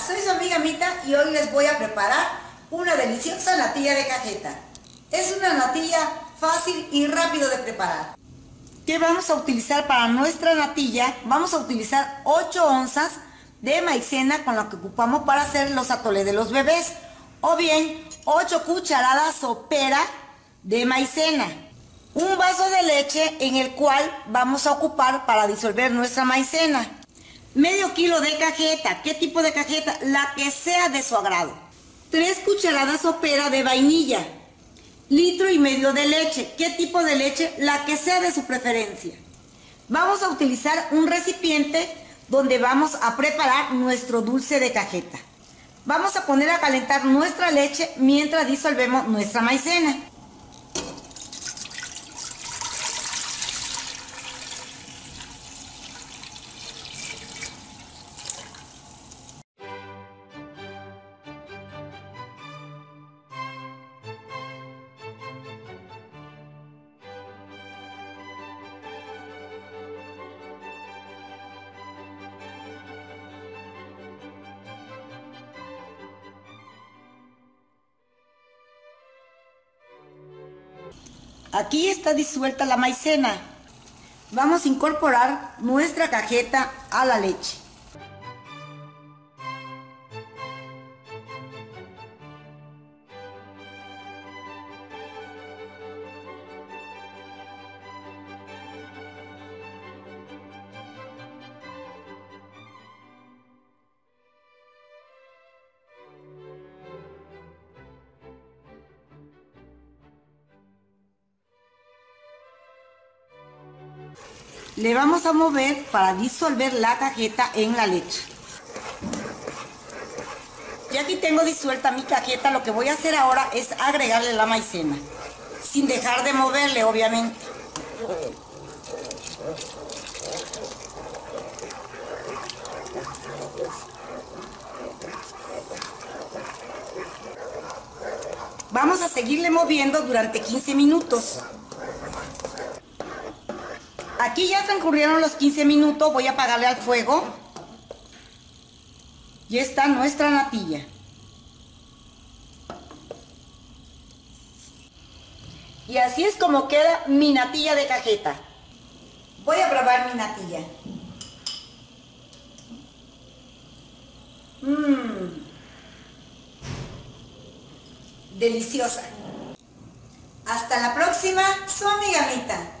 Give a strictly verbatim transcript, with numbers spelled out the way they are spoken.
soy su amiga Mita y hoy les voy a preparar una deliciosa natilla de cajeta. Es una natilla fácil y rápido de preparar. ¿Qué vamos a utilizar para nuestra natilla? Vamos a utilizar ocho onzas de maicena con la que ocupamos para hacer los atoles de los bebés. O bien ocho cucharadas sopera de maicena. Un vaso de leche en el cual vamos a ocupar para disolver nuestra maicena. Medio kilo de cajeta. ¿Qué tipo de cajeta? La que sea de su agrado. Tres cucharadas sopera de vainilla. Litro y medio de leche. ¿Qué tipo de leche? La que sea de su preferencia. Vamos a utilizar un recipiente donde vamos a preparar nuestro dulce de cajeta. Vamos a poner a calentar nuestra leche mientras disolvemos nuestra maicena. Aquí está disuelta la maicena. Vamos a incorporar nuestra cajeta a la leche. Le vamos a mover para disolver la cajeta en la leche. Ya aquí tengo disuelta mi cajeta, lo que voy a hacer ahora es agregarle la maicena, sin dejar de moverle, obviamente. Vamos a seguirle moviendo durante quince minutos. Aquí ya transcurrieron los quince minutos, voy a apagarle al fuego. Ya está nuestra natilla. Y así es como queda mi natilla de cajeta. Voy a probar mi natilla. Mmm. Deliciosa. Hasta la próxima, su amiga Mita.